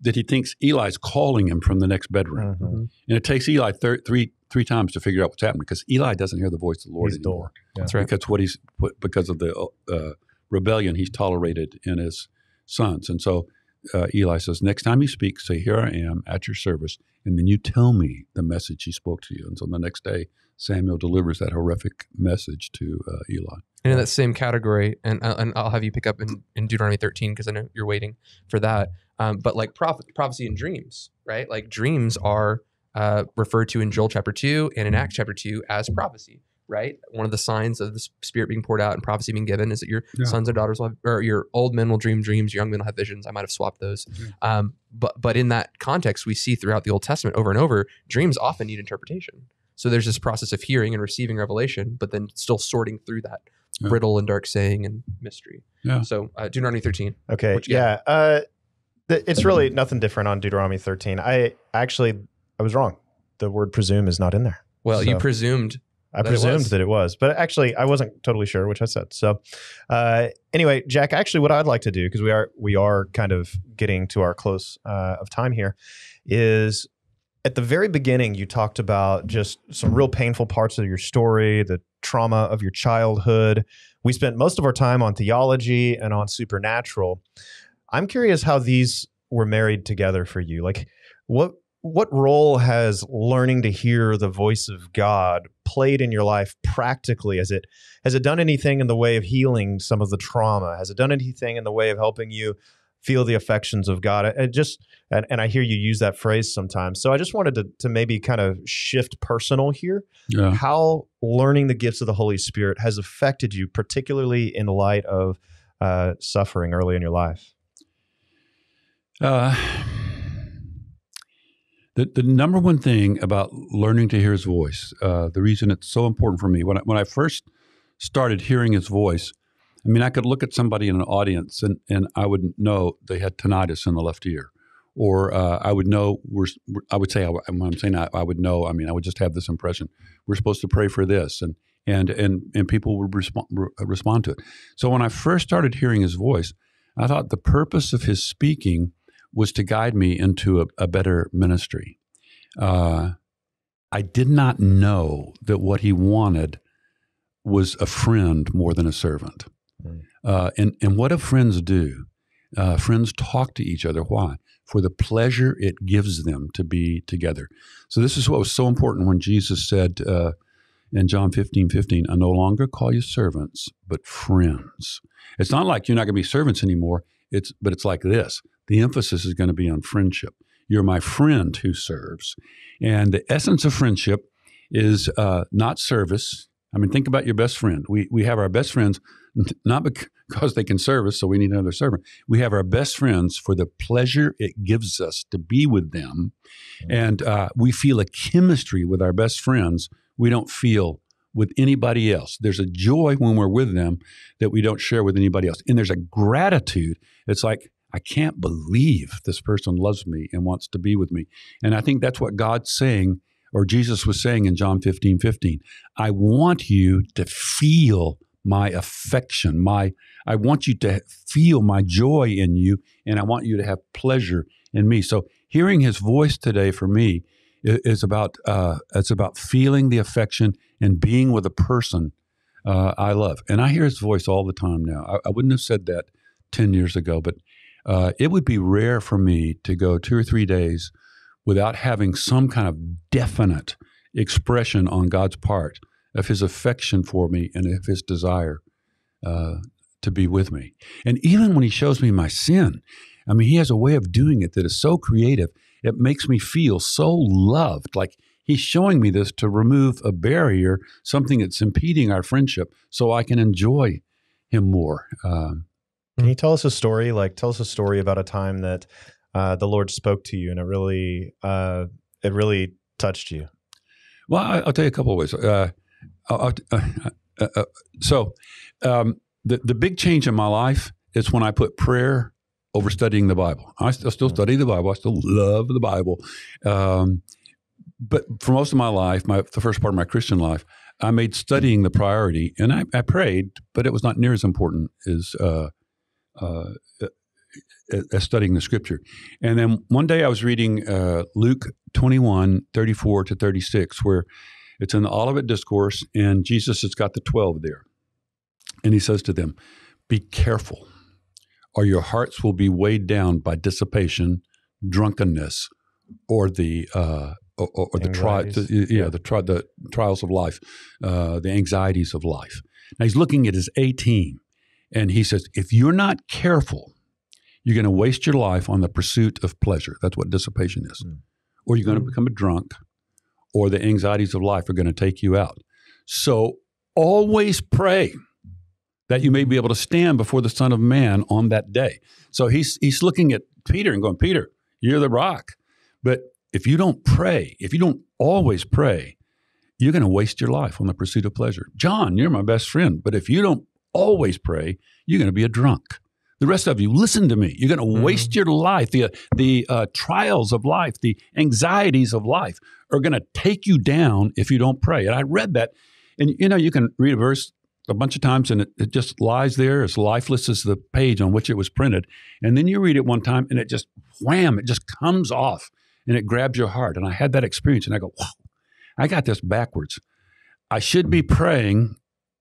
that he thinks Eli's calling him from the next bedroom. Mm-hmm. And it takes Eli three times to figure out what's happening, because Eli doesn't hear the voice of the Lord anymore. Yeah. That's right. Because of the rebellion he's tolerated in his sons. And so Eli says, next time you speak, say, here I am at your service, and then you tell me the message he spoke to you. And so the next day, Samuel delivers that horrific message to Eli. And in that same category, and I'll have you pick up in Deuteronomy 13, because I know you're waiting for that, but like prophecy and dreams, right? Like dreams are referred to in Joel chapter 2 and in Acts chapter 2 as prophecy. Right? One of the signs of the Spirit being poured out and prophecy being given is that your sons or daughters will have, or your old men will dream dreams, your young men will have visions. I might have swapped those. Mm-hmm. But in that context, we see throughout the Old Testament over and over, dreams often need interpretation. So there's this process of hearing and receiving revelation, but then still sorting through that brittle and dark saying and mystery. Yeah. So Deuteronomy 13. Okay. Yeah. It's really nothing different on Deuteronomy 13. I was wrong. The word presume is not in there. Well, so. You presumed... I presumed that it was, but actually I wasn't totally sure, which I said. So anyway, Jack, actually what I'd like to do, because we are kind of getting to our close of time here, is at the very beginning, you talked about just some real painful parts of your story, the trauma of your childhood. We spent most of our time on theology and on supernatural. I'm curious how these were married together for you. Like what role has learning to hear the voice of God played in your life practically? Has it done anything in the way of healing some of the trauma? Has it done anything in the way of helping you feel the affections of God. And I hear you use that phrase sometimes. So I just wanted to maybe kind of shift personal here. Yeah. How learning the gifts of the Holy Spirit has affected you, particularly in light of suffering early in your life? The number one thing about learning to hear His voice, the reason it's so important for me, when I first started hearing His voice, I mean, I could look at somebody in an audience and I would know they had tinnitus in the left ear, or I would know, I would just have this impression, we're supposed to pray for this, and people would respond to it. So when I first started hearing His voice, I thought the purpose of His speaking was to guide me into a better ministry. I did not know that what He wanted was a friend more than a servant. And what do? Friends talk to each other. Why? For the pleasure it gives them to be together. So this is what was so important when Jesus said in John 15:15, I no longer call you servants, but friends. It's not like you're not going to be servants anymore, but it's like this. The emphasis is going to be on friendship. You're my friend who serves. And the essence of friendship is not service. I mean, think about your best friend. We have our best friends, not because they can serve us, so we need another servant. We have our best friends for the pleasure it gives us to be with them. And we feel a chemistry with our best friends we don't feel with anybody else. There's a joy when we're with them that we don't share with anybody else. And there's a gratitude. It's like, I can't believe this person loves me and wants to be with me. And I think that's what God's saying, or Jesus was saying in John 15:15, I want you to feel my affection, I want you to feel my joy in you, and I want you to have pleasure in me. So hearing His voice today for me is about, it's about feeling the affection and being with a person I love. And I hear His voice all the time now. I wouldn't have said that 10 years ago, but it would be rare for me to go 2 or 3 days without having some kind of definite expression on God's part of His affection for me and of His desire to be with me. And even when He shows me my sin, I mean, He has a way of doing it that is so creative, it makes me feel so loved, like He's showing me this to remove a barrier, something that's impeding our friendship, so I can enjoy Him more. Can you tell us a story? Like, tell us a story about a time that the Lord spoke to you, and it really touched you. Well, I'll tell you a couple of ways. The big change in my life is when I put prayer over studying the Bible. I still study the Bible. I still love the Bible. But for most of my life, the first part of my Christian life, I made studying the priority, and I prayed, but it was not near as important as studying the Scripture. And then one day I was reading Luke 21:34-36, where it's in the Olivet Discourse, and Jesus has got the 12 there. And He says to them, be careful, or your hearts will be weighed down by dissipation, drunkenness, or the trials of life, the anxieties of life. Now He's looking at his A team, and He says, if you're not careful, you're going to waste your life on the pursuit of pleasure. That's what dissipation is. Mm. Or you're going to become a drunk, or the anxieties of life are going to take you out. So always pray that you may be able to stand before the Son of Man on that day. So he's looking at Peter and going, Peter, you're the rock. But if you don't pray, if you don't always pray, you're going to waste your life on the pursuit of pleasure. John, you're my best friend. But if you don't always pray, you're going to be a drunk. The rest of you, listen to me. You're going to waste your life. The trials of life, the anxieties of life are going to take you down if you don't pray. And I read that. And, you know, you can read a verse a bunch of times and it just lies there as lifeless as the page on which it was printed. And then you read it one time and it just, wham, it just comes off and it grabs your heart. And I had that experience and I go, wow, I got this backwards. I should be praying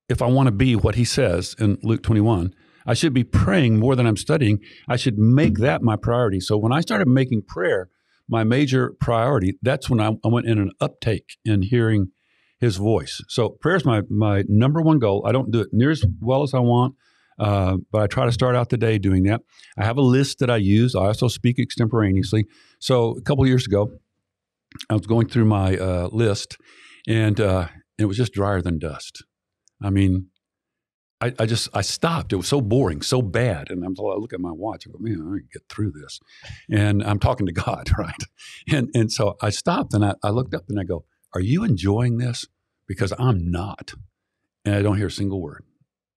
if I want to be what He says in Luke 21. I should be praying more than I'm studying. I should make that my priority. So when I started making prayer my major priority, that's when I went in an uptake in hearing His voice. So prayer is my number one goal. I don't do it near as well as I want. But I try to start out the day doing that. I have a list that I use. I also speak extemporaneously. So a couple of years ago, I was going through my list, and it was just drier than dust. I mean, I stopped. It was so boring, so bad. And I look at my watch. I go, man, I can get through this. And I'm talking to God, right? And so I stopped, and I looked up, and I go, are you enjoying this? Because I'm not. And I don't hear a single word.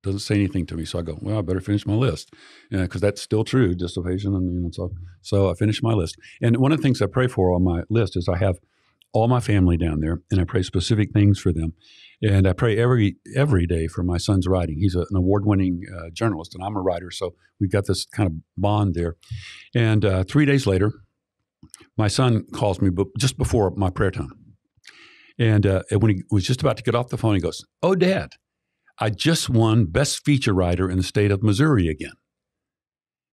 Doesn't say anything to me. So I go, well, I better finish my list, because that's still true, dissipation. And so I finished my list. And one of the things I pray for on my list is I have all my family down there, and I pray specific things for them. And I pray every day for my son's writing. He's an award-winning journalist, and I'm a writer, so we've got this kind of bond there. And 3 days later, my son calls me just before my prayer time. And when he was just about to get off the phone, he goes, oh, Dad, I just won Best Feature Writer in the state of Missouri again.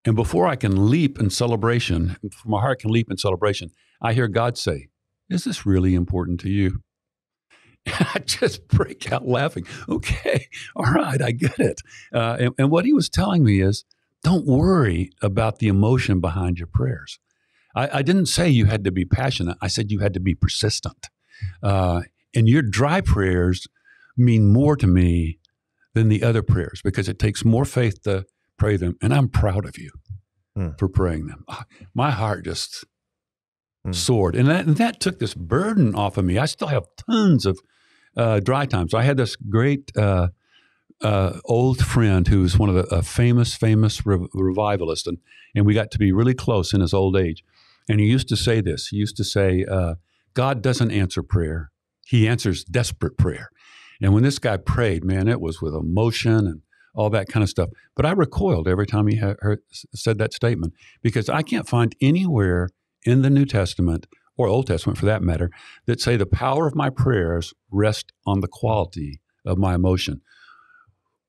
And before I can leap in celebration, my heart can leap in celebration, I hear God say, is this really important to you? And I just break out laughing. Okay, all right, I get it. And what he was telling me is, don't worry about the emotion behind your prayers. I didn't say you had to be passionate. I said you had to be persistent. And your dry prayers mean more to me than the other prayers, because it takes more faith to pray them. And I'm proud of you for praying them. My heart just... soared. And that took this burden off of me. I still have tons of dry times. So I had this great old friend who was one of the famous revivalists, and we got to be really close in his old age. And he used to say this. He used to say, God doesn't answer prayer. He answers desperate prayer. And when this guy prayed, man, it was with emotion and all that kind of stuff. But I recoiled every time he said that statement, because I can't find anywhere in the New Testament, or Old Testament for that matter, that say the power of my prayers rests on the quality of my emotion.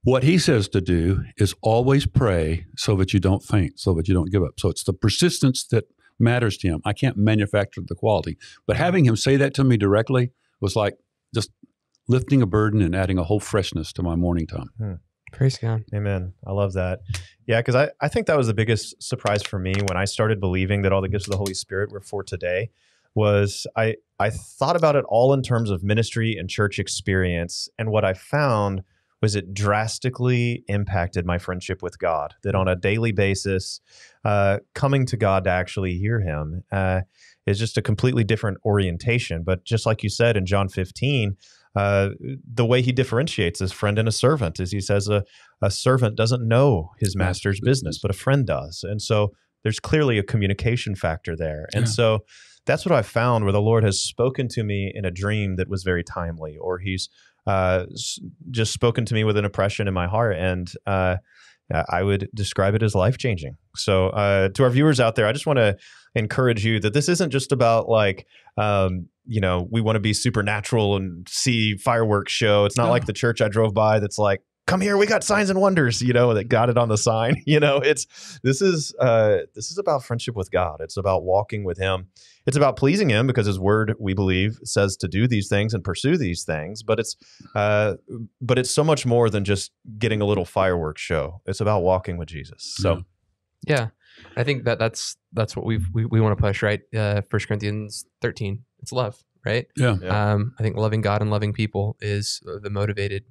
What he says to do is always pray so that you don't faint, so that you don't give up. So it's the persistence that matters to him. I can't manufacture the quality. But having him say that to me directly was like just lifting a burden and adding a whole freshness to my morning time. Praise God. Amen. I love that. Yeah, because I think that was the biggest surprise for me when I started believing that all the gifts of the Holy Spirit were for today, was I thought about it all in terms of ministry and church experience. And what I found was it drastically impacted my friendship with God, that on a daily basis, coming to God to actually hear him is just a completely different orientation. But just like you said in John 15, the way he differentiates his friend and a servant is he says a servant doesn't know his master's business, but a friend does. And so there's clearly a communication factor there. And so that's what I found, where the Lord has spoken to me in a dream that was very timely, or he's just spoken to me with an impression in my heart. And I would describe it as life-changing. So to our viewers out there, I just want to encourage you that this isn't just about like, we want to be supernatural and see fireworks show. It's not like the church I drove by that's like, come here, we got signs and wonders, that got it on the sign. This is about friendship with God. It's about walking with him. It's about pleasing him, because his word, we believe, says to do these things and pursue these things. But it's so much more than just getting a little fireworks show. It's about walking with Jesus. So, yeah, I think that's what we want to push, right? 1 Corinthians 13. It's love, right? Yeah. I think loving God and loving people is the motivating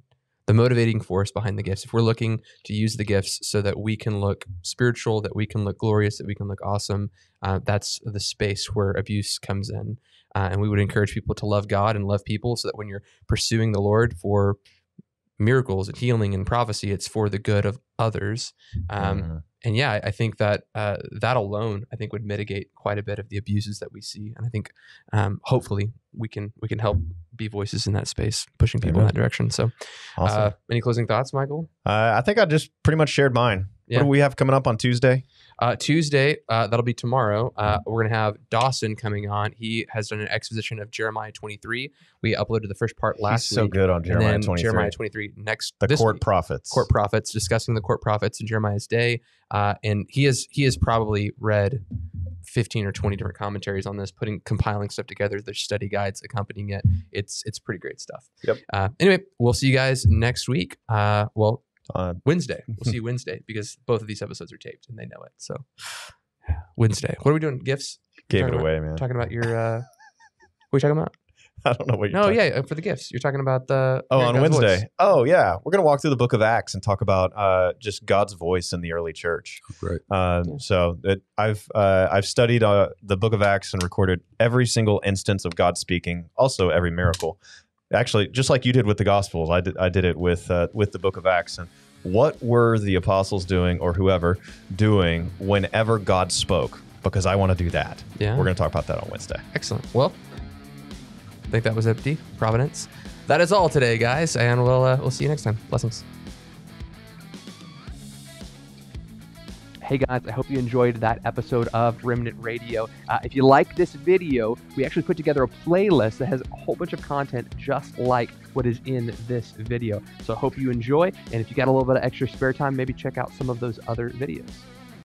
force behind the gifts. If we're looking to use the gifts so that we can look spiritual, that we can look glorious, that we can look awesome, that's the space where abuse comes in. And we would encourage people to love God and love people, so that when you're pursuing the Lord for miracles and healing and prophecy, it's for the good of others. And yeah, I think that that alone, I think, would mitigate quite a bit of the abuses that we see. And I think hopefully we can help be voices in that space, pushing people in that direction. So awesome. Any closing thoughts, Michael? I think I just pretty much shared mine. Yeah. What do we have coming up on Tuesday? That'll be tomorrow. We're going to have Dawson coming on. He has done an exposition of Jeremiah 23. We uploaded the first part last week. He's so good on Jeremiah 23. Jeremiah 23 next. The court week, prophets. Court prophets, discussing the court prophets in Jeremiah's day. And he has probably read 15 or 20 different commentaries on this, compiling stuff together. There's study guides accompanying it. It's pretty great stuff. Yep. Anyway, we'll see you guys next week. Wednesday. We'll see you Wednesday, because both of these episodes are taped and they know it. So Wednesday. What are we doing? Gifts? Gave it away, man. Talking about your, what are you talking about? I don't know what you're talking about. No, yeah, for the gifts. You're talking about the... Oh, on Wednesday. Voice. Oh, yeah. We're going to walk through the book of Acts and talk about just God's voice in the early church. Right. So I've studied the book of Acts and recorded every single instance of God speaking, also every miracle. Actually, just like you did with the Gospels, I did it with the book of Acts. And what were the apostles doing, or whoever, doing whenever God spoke? Because I want to do that. Yeah. We're going to talk about that on Wednesday. Excellent. Well... I think that was empty Providence. That is all today, guys, and we'll see you next time. Blessings. Hey guys, I hope you enjoyed that episode of Remnant Radio. If you like this video, we actually put together a playlist that has a whole bunch of content just like what is in this video. So I hope you enjoy, and if you got a little bit of extra spare time, maybe check out some of those other videos.